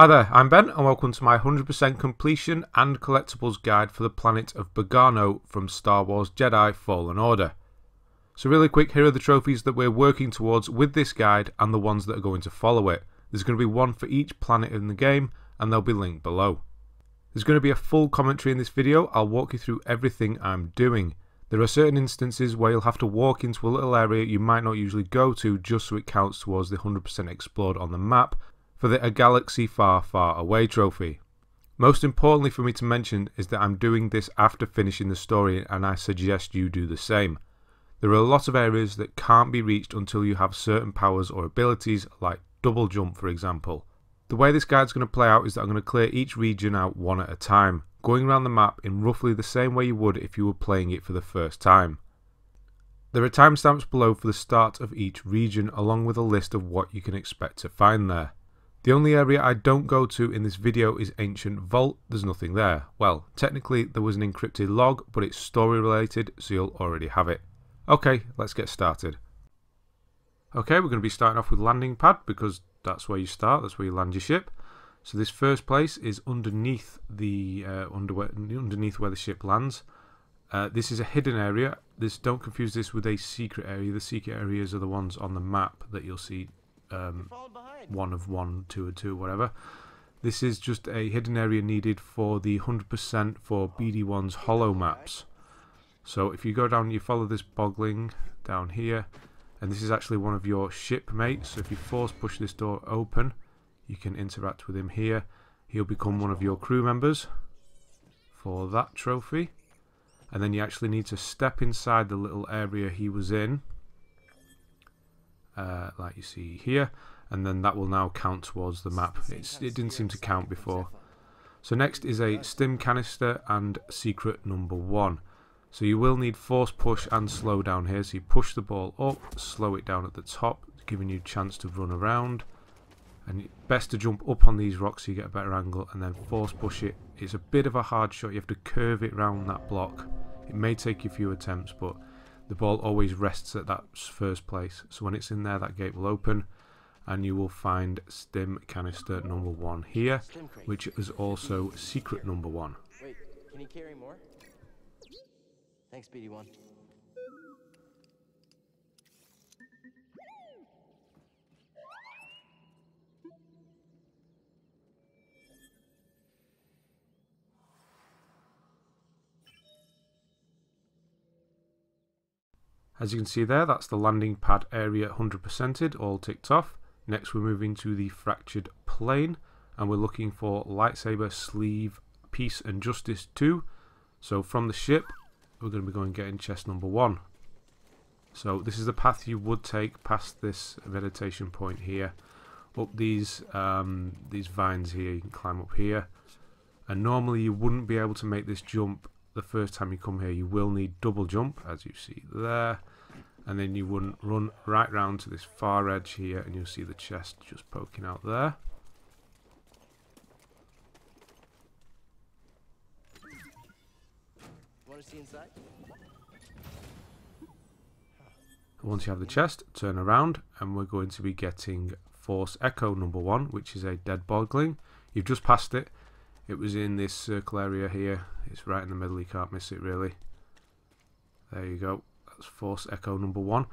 Hi there, I'm Ben and welcome to my 100% completion and collectibles guide for the planet of Bogano from Star Wars Jedi: Fallen Order. So really quick, here are the trophies that we're working towards with this guide and the ones that are going to follow it. There's going to be one for each planet in the game and they'll be linked below. There's going to be a full commentary in this video. I'll walk you through everything I'm doing. There are certain instances where you'll have to walk into a little area you might not usually go to just so it counts towards the 100% explored on the map, for the A Galaxy Far, Far Away trophy. Most importantly for me to mention is that I'm doing this after finishing the story and I suggest you do the same. There are a lot of areas that can't be reached until you have certain powers or abilities, like double jump for example. The way this guide's going to play out is that I'm going to clear each region out one at a time, going around the map in roughly the same way you would if you were playing it for the first time. There are timestamps below for the start of each region along with a list of what you can expect to find there. The only area I don't go to in this video is Ancient Vault. There's nothing there. Well, technically there was an encrypted log, but it's story related, so you'll already have it. Okay, let's get started. Okay, we're going to be starting off with landing pad because that's where you start, that's where you land your ship. So this first place is underneath the underneath where the ship lands. This is a hidden area. Don't confuse this with a secret area. The secret areas are the ones on the map that you'll see. One of one, two of two, whatever. This is just a hidden area needed for the 100% for BD-1's holo maps. So if you go down, you follow this bogling down here, and this is actually one of your shipmates. So if you force push this door open, you can interact with him here. He'll become one of your crew members for that trophy. And then you actually need to step inside the little area he was in, like you see here, and then that will now count towards the map. It didn't seem to count before. So next is a stim canister and secret number 1. So you will need force push and slow down here. So you push the ball up, slow it down at the top, giving you a chance to run around. And best to jump up on these rocks so you get a better angle, and then force push it. It's a bit of a hard shot. You have to curve it round that block. It may take you a few attempts, but the ball always rests at that first place. So when it's in there, that gate will open and you will find stim canister number 1 here, which is also secret number 1. Wait, can you carry more? Thanks, BD-1. As you can see there, that's the landing pad area 100%ed, all ticked off. Next we're moving to the Fractured Plane, and we're looking for Lightsaber, Sleeve, Peace and Justice 2. So from the ship, we're going to be getting chest number 1. So this is the path you would take past this meditation point here, up these vines here. You can climb up here, and normally you wouldn't be able to make this jump the first time you come here. You will need double jump, as you see there, and then you wouldn't run right round to this far edge here, and you'll see the chest just poking out there. Want to see inside? Once you have the chest, turn around, and we're going to be getting Force Echo number 1, which is a dead bogling. You've just passed it. It was in this circle area here. It's right in the middle, you can't miss it really. There you go, that's Force Echo number 1.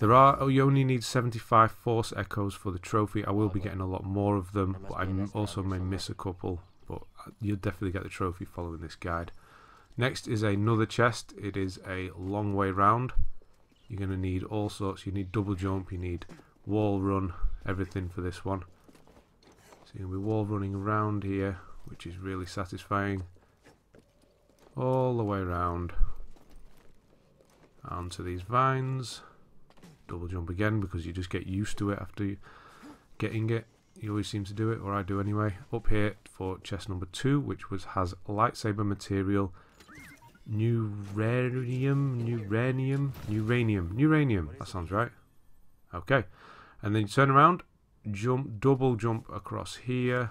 You only need 75 Force Echoes for the trophy. I will be getting a lot more of them, but I also may miss a couple, but you'll definitely get the trophy following this guide. Next is another chest. It is a long way round. You're going to need all sorts. You need double jump, you need wall run, everything for this one. So you're going to be wall running around here, which is really satisfying, all the way around onto these vines. Double jump again because you just get used to it after getting it. You always seem to do it, or I do anyway. Up here for chest number 2, which has lightsaber material, Neuranium. That sounds right. Okay, and then you turn around, jump, double jump across here,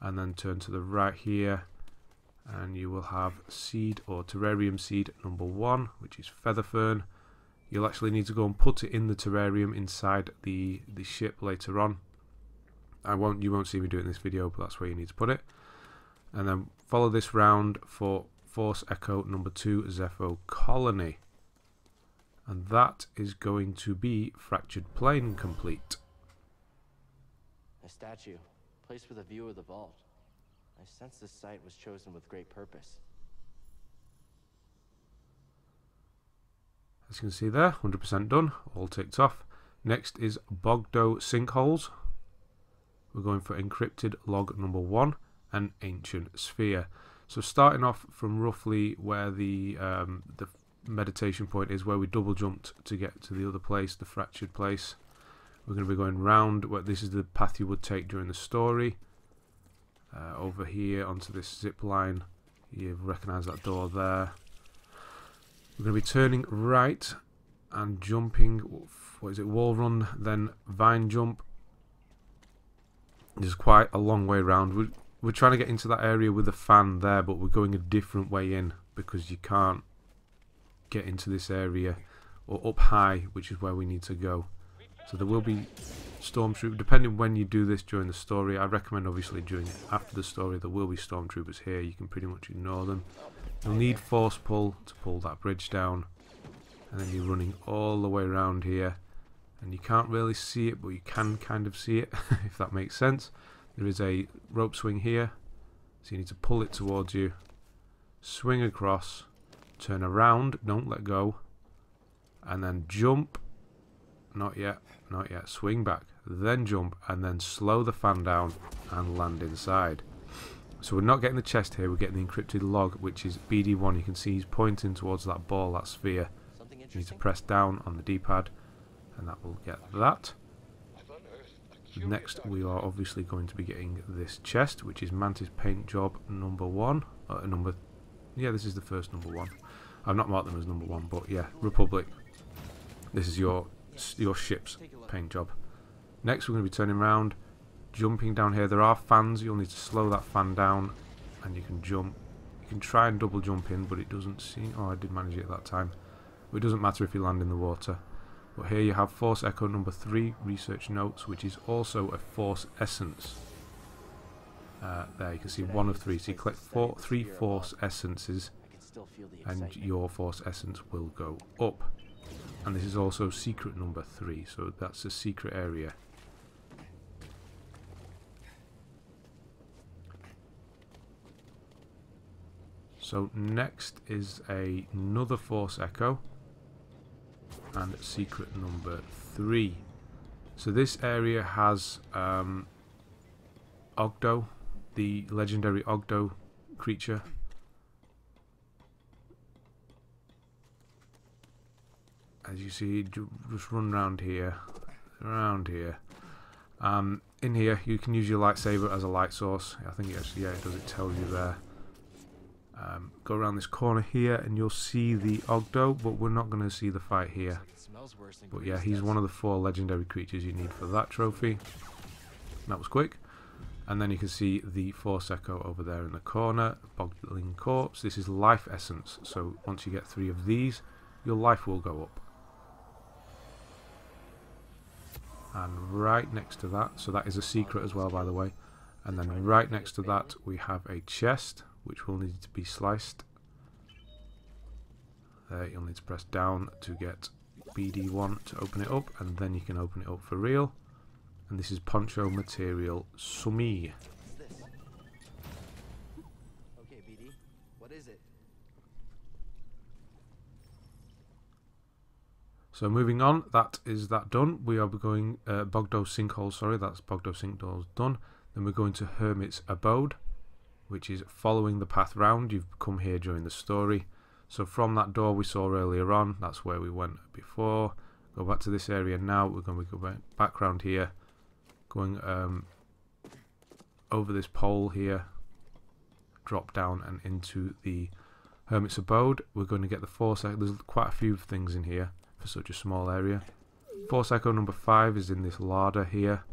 and then turn to the right here, and you will have seed or terrarium seed number 1, which is feather fern. You'll actually need to go and put it in the terrarium inside the ship later on. you won't see me do it in this video, but that's where you need to put it. And then follow this round for Force Echo number 2 Zeffo Colony. And that is going to be Fractured Plane complete. A statue, placed with a view of the vault. I sense this site was chosen with great purpose. As you can see there, 100% done, all ticked off. Next is Bogdo Sinkholes. We're going for Encrypted Log number 1 and Ancient Sphere. So starting off from roughly where the meditation point is, where we double jumped to get to the other place, the fractured place. We're going to be going round. This is the path you would take during the story. Over here onto this zip line. You recognise that door there. We're going to be turning right and jumping. What is it? Wall run, then vine jump. There's quite a long way round. We're trying to get into that area with a fan there, but we're going a different way in because you can't get into this area or up high, which is where we need to go. So there will be stormtroopers, depending when you do this during the story. I recommend obviously doing it after the story. There will be stormtroopers here, you can pretty much ignore them. You'll need force pull to pull that bridge down, and then you're running all the way around here, and you can't really see it, but you can kind of see it if that makes sense. There is a rope swing here, so you need to pull it towards you, swing across, turn around, don't let go, and then jump. Not yet, not yet. Swing back, then jump, and then slow the fan down and land inside. So we're not getting the chest here, we're getting the encrypted log, which is BD-1. You can see he's pointing towards that ball, that sphere. You need to press down on the D-pad, and that will get that. Next, we are obviously going to be getting this chest, which is Mantis Paint Job number 1. Yeah, this is the first number 1. I've not marked them as number 1, but yeah, Republic. This is your ship's paint job. Next, we're going to be turning around, jumping down here. There are fans, you'll need to slow that fan down, and you can jump. You can try and double jump in, but it doesn't seem... Oh, I did manage it that time. But it doesn't matter if you land in the water. But here you have Force Echo number 3, Research Notes, which is also a Force Essence. There, you can see 1 of 3. So you collect 3 Force Essences, and your Force Essence will go up. And this is also secret number 3, so that's a secret area. So next is another Force Echo and secret number 3. So this area has Ogdo, the legendary Ogdo creature. As you see, just run around here. In here, you can use your lightsaber as a light source. I think it actually, yeah, it does. It tells you there. Go around this corner here, and you'll see the Ogdo, but we're not going to see the fight here. But yeah, he's one of the 4 legendary creatures you need for that trophy. That was quick. And then you can see the Force Echo over there in the corner, Bogling Corpse. This is Life Essence. So once you get 3 of these, your life will go up. And right next to that, so that is a secret as well, by the way. And then right next to that we have a chest, which will need to be sliced. There, you'll need to press down to get BD-1 to open it up, and then you can open it up for real. And this is Poncho Material Sumi. Okay, BD, what is it? So moving on, that is that done. We are going Bogdo Sinkhole, sorry, that's Bogdo Sinkholes done. Then we're going to Hermit's Abode, which is following the path round. You've come here during the story. So from that door we saw earlier on, that's where we went before. Go back to this area now. We're going to go back round here, going over this pole here, drop down and into the Hermit's Abode. We're going to get the Force Echo. There's quite a few things in here for such a small area. Force Echo number 5 is in this larder here.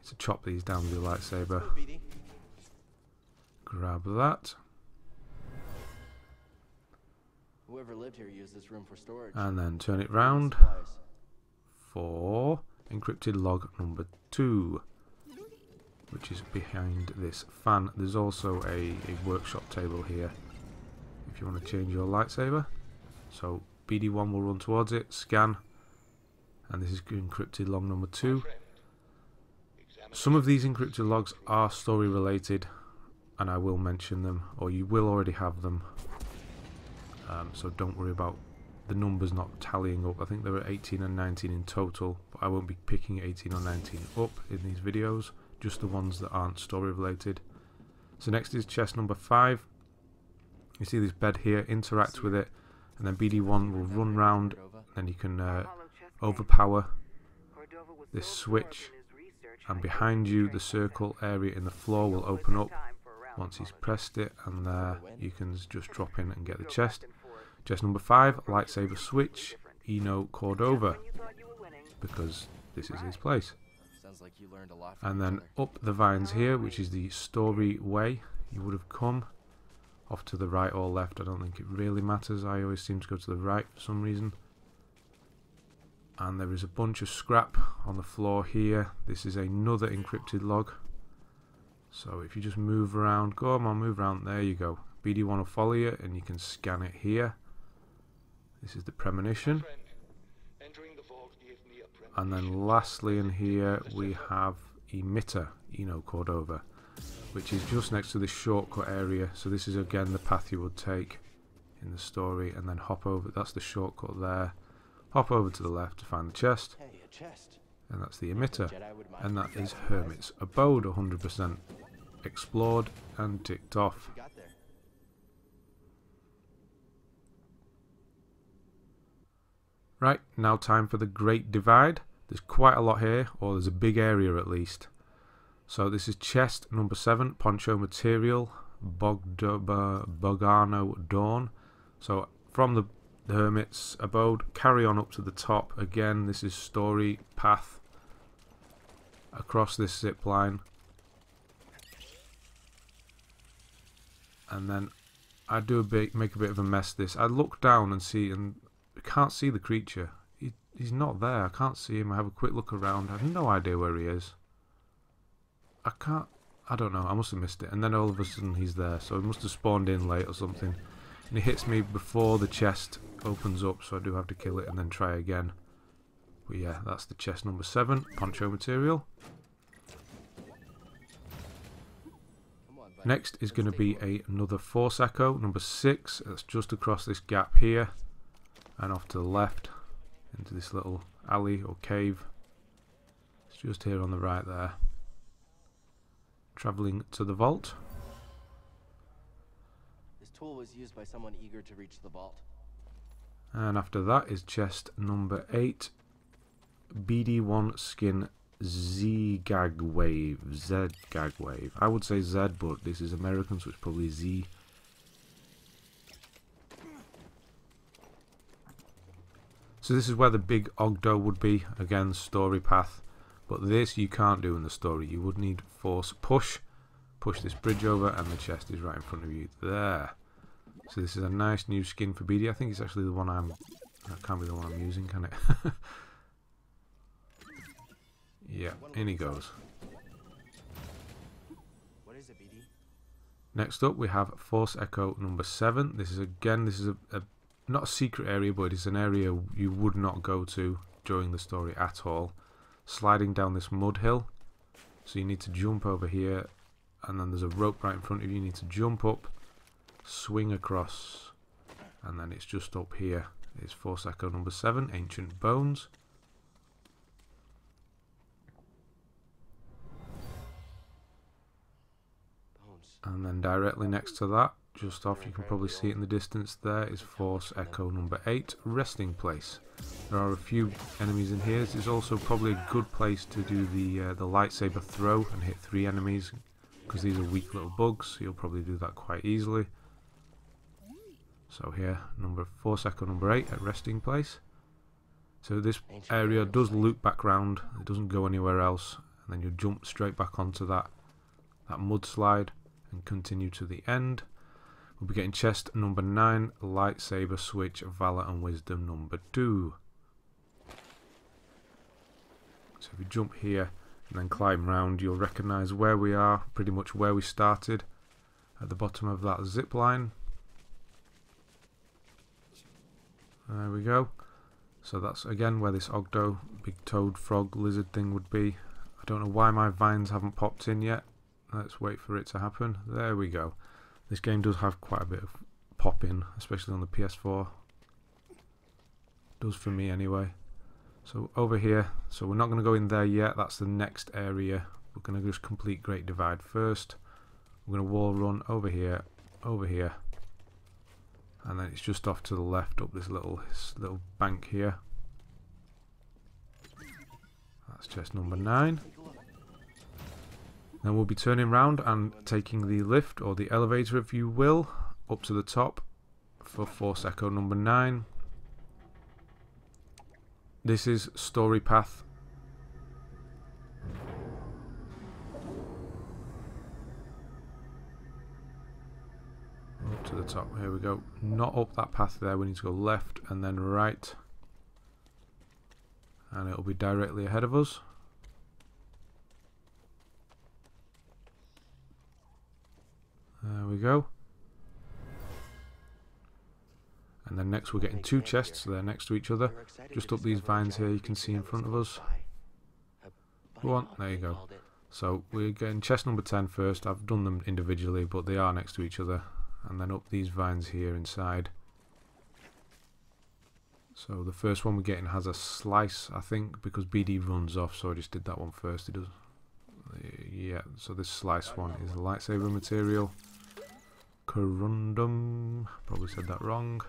It's to chop these down with your lightsaber. Grab that. Whoever lived here used this room for storage. And then turn it round for encrypted log number 2. which is behind this fan. There's also a workshop table here if you want to change your lightsaber. So BD-1 will run towards it, scan, and this is encrypted log number 2. Some of these encrypted logs are story related, and I will mention them, or you will already have them, so don't worry about the numbers not tallying up. I think there are 18 and 19 in total, but I won't be picking 18 or 19 up in these videos, just the ones that aren't story related. So next is chest number 5. You see this bed here, interact with it, and then BD-1 will run round, and you can overpower this switch, and behind you the circle area in the floor will open up once he's pressed it, and there you can just drop in and get the chest. Chest number 5, lightsaber switch, Eno Cordova, because this is his place. And then up the vines here, which is the story way you would have come, off to the right or left, I don't think it really matters, I always seem to go to the right for some reason. And there is a bunch of scrap on the floor here. This is another encrypted log, so if you just move around, go on, move around, there you go. BD-1 will follow you, and you can scan it here. This is the premonition. And then lastly in here we have emitter, Eno Cordova, which is just next to the shortcut area. So this is again the path you would take in the story, and then hop over, that's the shortcut there. Hop over to the left to find the chest, and that's the emitter, and that is Hermit's Abode, 100% explored and ticked off. Right, now time for the Great Divide. There's quite a lot here, or there's a big area at least. So this is chest number 7, poncho material, Bogano Dawn. So from the Hermit's Abode, carry on up to the top. Again, this is story path across this zip line. And then I do make a bit of a mess this. I look down and see, and can't see the creature. He's not there. I can't see him. I have a quick look around. I have no idea where he is. I don't know. I must have missed it. And then all of a sudden he's there. So he must have spawned in late or something. And he hits me before the chest opens up, so I do have to kill it and then try again. But yeah, that's the chest number 7, poncho material. Next is going to be another Forsacco, number 6. That's just across this gap here, and off to the left into this little alley or cave. It's just here on the right there. Travelling to the vault. This tool was used by someone eager to reach the vault. And after that is chest number 8, BD-1 skin, Z'Gag Wave, Z'Gag Wave. I would say Z, but this is American, so it's probably Z. So this is where the big Ogdo would be, again story path, but this you can't do in the story. You would need force push this bridge over, and the chest is right in front of you there. So this is a nice new skin for BD. I think it's actually the one that can't be the one I'm using, can it? Yeah, in he goes. Next up we have Forsacco number 7. This is again, this is not a secret area, but it's an area you would not go to during the story at all. Sliding down this mud hill, so you need to jump over here, and then there's a rope right in front of you. You need to jump up, swing across, and then it's just up here. It's Forsacco number 7, Ancient Bones. And then directly next to that, just off, you can probably see it in the distance, there is Forsacco number 8, resting place. There are a few enemies in here. This is also probably a good place to do the lightsaber throw and hit 3 enemies, because these are weak little bugs, so you'll probably do that quite easily. So here, Forsacco number 8 at resting place. So this area does loop back round, it doesn't go anywhere else, and then you jump straight back onto that mudslide and continue to the end. We'll be getting chest number 9, lightsaber switch, valor and wisdom number 2. So if you jump here, and then climb round, you'll recognise where we are, pretty much where we started, at the bottom of that zip line. There we go. So that's again where this Ogdo, big toad, frog, lizard thing would be. I don't know why my vines haven't popped in yet. Let's wait for it to happen. There we go. This game does have quite a bit of pop in, especially on the PS4. Does for me anyway. So over here, so we're not going to go in there yet, that's the next area. We're going to just complete Great Divide first. We're going to wall run over here, and then it's just off to the left up this little bank here. That's chest number 9. Then we'll be turning round and taking the lift, or the elevator if you will, up to the top for Force Echo number 9. This is Story Path. Up to the top, here we go. Not up that path there, we need to go left and then right. And it'll be directly ahead of us. There we go. And then next we're getting 2 chests, they're next to each other. Just up these vines here you can see in front of us. Go on, there you go. So we're getting chest number 10 first. I've done them individually, but they are next to each other. And then up these vines here inside. So the first one we're getting has a slice, I think, because BD runs off, so I just did that one first. It does. Yeah, so this slice one is lightsaber material. Corundum. Probably said that wrong.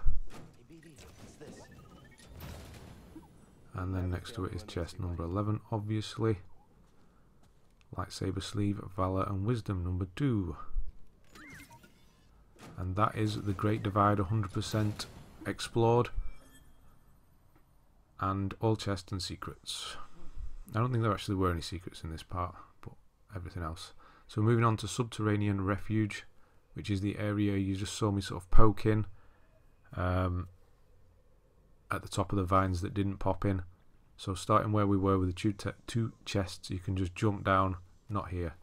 And then next to it is chest number 11, obviously. Lightsaber sleeve, Valor and Wisdom number 2. And that is the Great Divide 100% explored. And all chests and secrets. I don't think there actually were any secrets in this part, but everything else. So moving on to Subterranean Refuge, which is the area you just saw me sort of poke in. At the top of the vines that didn't pop in. So starting where we were with the 2 chests, you can just jump down, not here,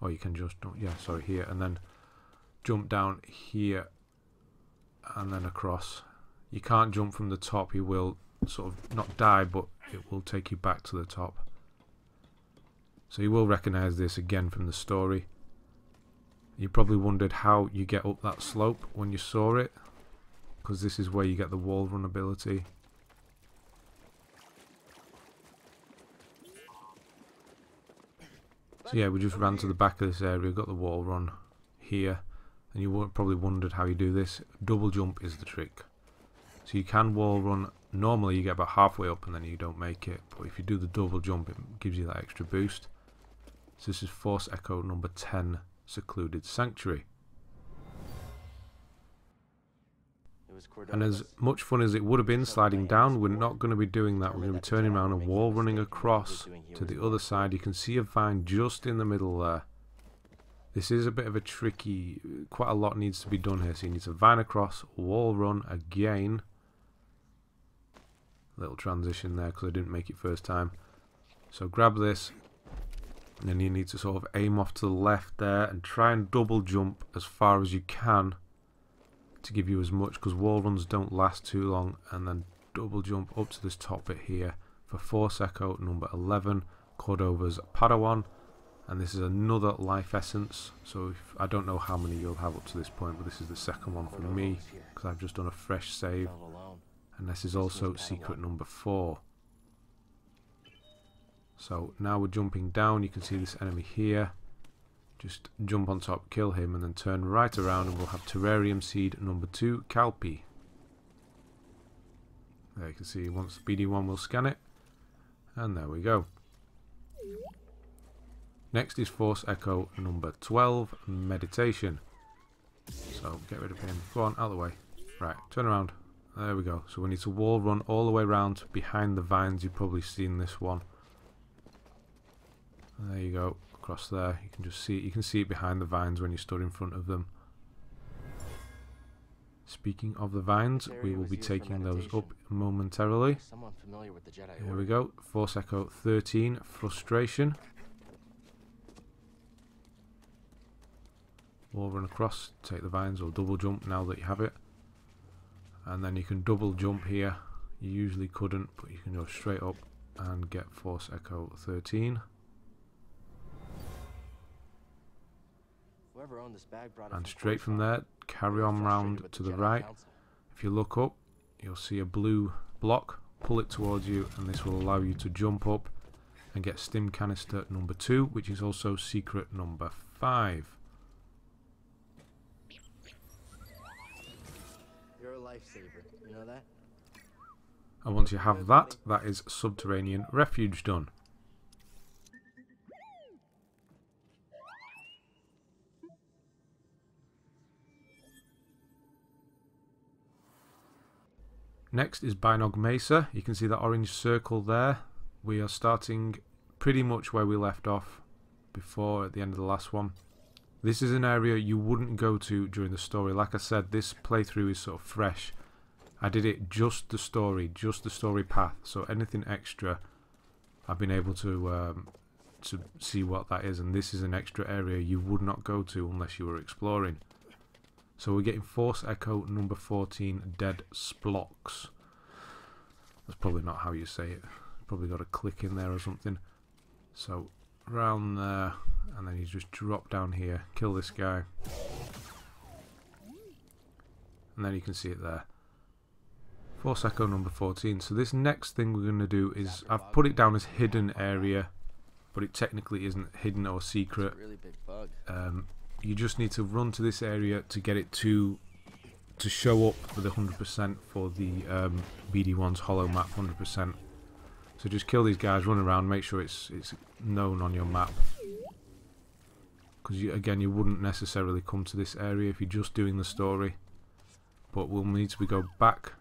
or you can just, yeah, sorry, here, and then jump down here and then across. You can't jump from the top, you will sort of not die, but it will take you back to the top. So you will recognise this again from the story. You probably wondered how you get up that slope when you saw it, because this is where you get the wall run ability. So yeah, we just ran to the back of this area, got the wall run here, and you probably wondered how you do this. Double jump is the trick. So you can wall run, normally you get about halfway up and then you don't make it, but if you do the double jump it gives you that extra boost. So this is Force Echo number 10, Secluded Sanctuary. And as much fun as it would have been sliding down, we're not going to be doing that. We're going to be turning around and wall running across to the other side. You can see a vine just in the middle there. This is a bit of a tricky, quite a lot needs to be done here. So you need to vine across, wall run again. Little transition there because I didn't make it first time. So grab this, and then you need to sort of aim off to the left there and try and double jump as far as you can to give you as much, because wall runs don't last too long. And then double jump up to this top bit here for Force Echo number 11, Cordova's Padawan, and this is another life essence. So if, I don't know how many you'll have up to this point, but this is the second one for me because I've just done a fresh save, and this is also secret number 4. So now we're jumping down, you can see this enemy here. Just jump on top, kill him, and then turn right around and we'll have Terrarium Seed number 2, Kalpi. There you can see, once BD-1 will scan it. And there we go. Next is Force Echo number 12, Meditation. So get rid of him. Go on, out of the way. Right, turn around. There we go. So we need to wall run all the way around behind the vines. You've probably seen this one. There you go. Across there, you can just see it. You can see it behind the vines when you stood in front of them. Speaking of the vines, we will be taking those up momentarily. Here we go, Force Echo 13, Frustration. We'll run across, take the vines, or double jump now that you have it. And then you can double jump here. You usually couldn't, but you can go straight up and get Force Echo 13. And straight from there, carry on round to the right. If you look up, you'll see a blue block. Pull it towards you, and this will allow you to jump up and get Stim Canister number 2, which is also secret number 5. You're a lifesaver, you know that? And once you have that, that is Subterranean Refuge done. Next is Binog Mesa. You can see that orange circle there. We are starting pretty much where we left off before at the end of the last one. This is an area you wouldn't go to during the story. Like I said, this playthrough is sort of fresh. I did it just the story path. So anything extra, I've been able to see what that is. And this is an extra area you would not go to unless you were exploring. So we're getting Force Echo number 14, Dead Splocks. That's probably not how you say it. Probably got a click in there or something. So round there, and then you just drop down here, kill this guy. And then you can see it there. Force Echo number 14. So this next thing we're going to do is, I've put it down as hidden area, but it technically isn't hidden or secret. You just need to run to this area to get it to show up for the 100% for the BD-1's holo map 100%. So just kill these guys, run around, make sure it's known on your map. Because again, you wouldn't necessarily come to this area if you're just doing the story. But we'll need to go back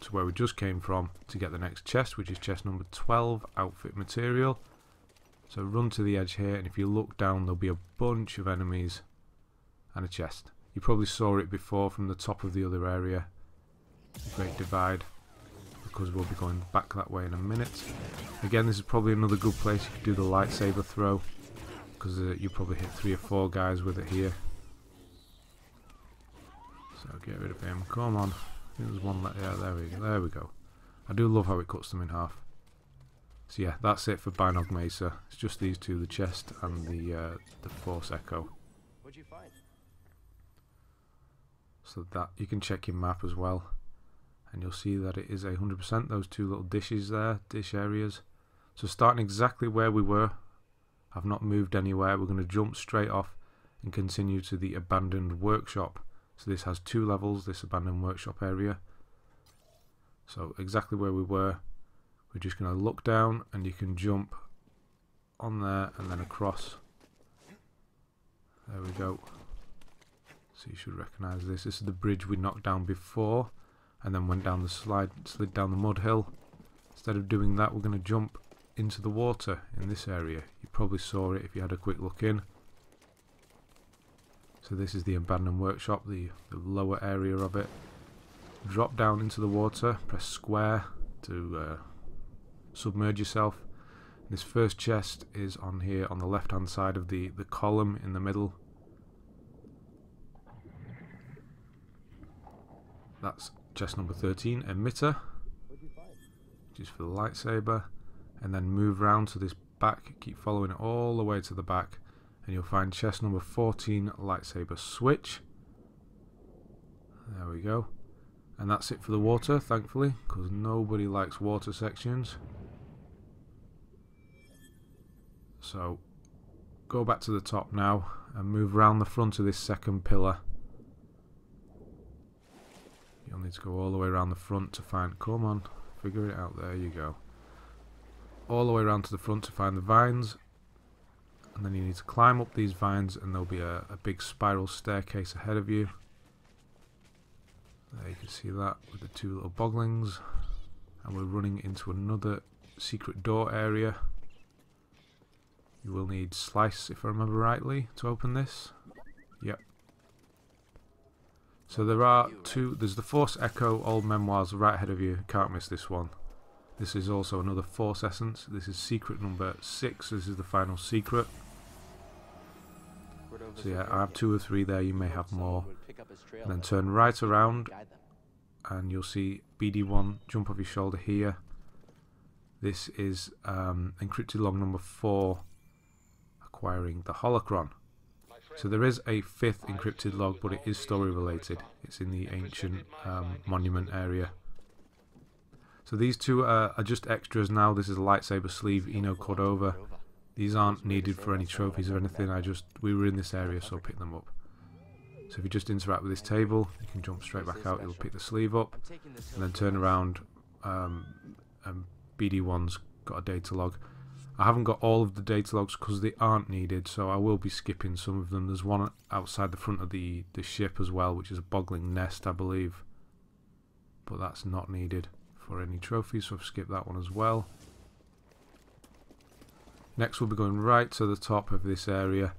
to where we just came from to get the next chest, which is chest number 12, outfit material. So run to the edge here, and if you look down, there'll be a bunch of enemies. And a chest. You probably saw it before from the top of the other area, Great Divide, because we'll be going back that way in a minute. Again, this is probably another good place you could do the lightsaber throw, because you probably hit 3 or 4 guys with it here. So get rid of him. Come on. I think there's one left. Yeah, there we go. I do love how it cuts them in half. So yeah, that's it for Binog Mesa. It's just these two, the chest and the Force Echo. What'd you find? So that you can check your map as well, and you'll see that it is 100%. Those two little dishes there, dish areas. So starting exactly where we were, I've not moved anywhere. We're going to jump straight off and continue to the abandoned workshop. So this has 2 levels, this abandoned workshop area. So exactly where we were, we're just going to look down, and you can jump on there and then across. There we go. So you should recognise this. This is the bridge we knocked down before, and then went down the slid down the mud hill. Instead of doing that, we're going to jump into the water in this area. You probably saw it if you had a quick look in. So this is the abandoned workshop, the lower area of it. Drop down into the water, press square to submerge yourself. This first chest is on here on the left hand side of the column in the middle. That's chest number 13, Emitter, just for the lightsaber, and then move round to this back, keep following it all the way to the back, and you'll find chest number 14, lightsaber switch. There we go. And that's it for the water, thankfully, because nobody likes water sections. So go back to the top now and move round the front of this second pillar. You'll need to go all the way around the front to find... Come on, figure it out. There you go. All the way around to the front to find the vines. And then you need to climb up these vines, and there'll be a big spiral staircase ahead of you. There you can see that with the 2 little boglings. And we're running into another secret door area. You will need Slice, if I remember rightly, to open this. Yep. So there are 2, there's the Force Echo Old Memoirs right ahead of you, can't miss this one. This is also another Force Essence, this is secret number 6, this is the final secret. So yeah, I have 2 or 3 there, you may have more. And then turn right around and you'll see BD-1 jump off your shoulder here. This is encrypted log number 4, acquiring the holocron. So there is a 5th encrypted log, but it is story related. It's in the ancient monument area. So these two are just extras now. This is a lightsaber sleeve, Eno Cordova. These aren't needed for any trophies or anything. We were in this area, so I picked them up. So if you just interact with this table, you can jump straight back out. It'll pick the sleeve up, and then turn around. BD1's got a data log. I haven't got all of the data logs because they aren't needed, so I will be skipping some of them. There's one outside the front of the ship as well, which is a boggling nest, I believe. But that's not needed for any trophies, so I've skipped that one as well. Next we'll be going right to the top of this area.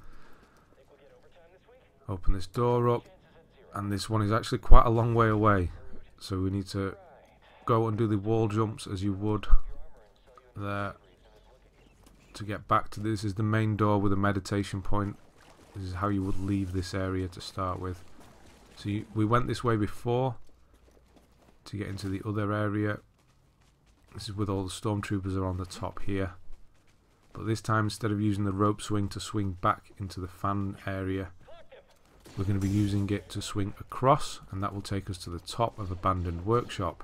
Open this door up, and this one is actually quite a long way away. So we need to go and do the wall jumps as you would there. To get back to this is the main door with a meditation point. This is how you would leave this area to start with. So we went this way before to get into the other area. This is with all the stormtroopers are on the top here. But this time, instead of using the rope swing to swing back into the fan area, we're going to be using it to swing across, and that will take us to the top of abandoned workshop.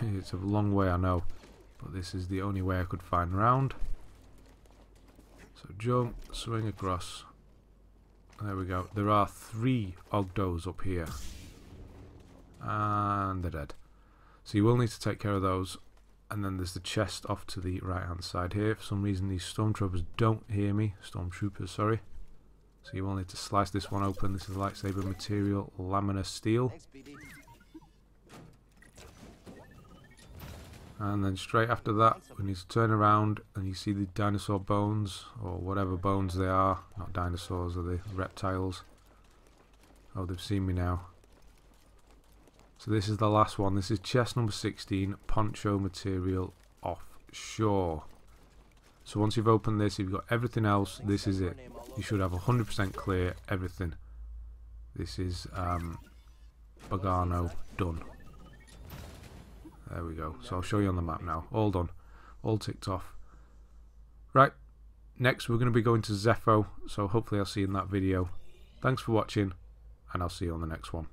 It's a long way, I know, but this is the only way I could find round. So jump, swing across. There we go. There are 3 Ogdos up here. And they're dead. So you will need to take care of those. And then there's the chest off to the right hand side here. For some reason these stormtroopers don't hear me. Stormtroopers, sorry. So you will need to slice this one open. This is lightsaber material, laminar steel. And then straight after that, we need to turn around and you see the dinosaur bones, or whatever bones they are. Not dinosaurs, are they? Reptiles. Oh, they've seen me now. So this is the last one. This is chest number 16, poncho material offshore. So once you've opened this, if you've got everything else, this is it. You should have 100% clear everything. This is Bogano done. There we go. So I'll show you on the map now. All done. All ticked off. Right. Next we're going to be going to Zeffo. So hopefully I'll see you in that video. Thanks for watching. And I'll see you on the next one.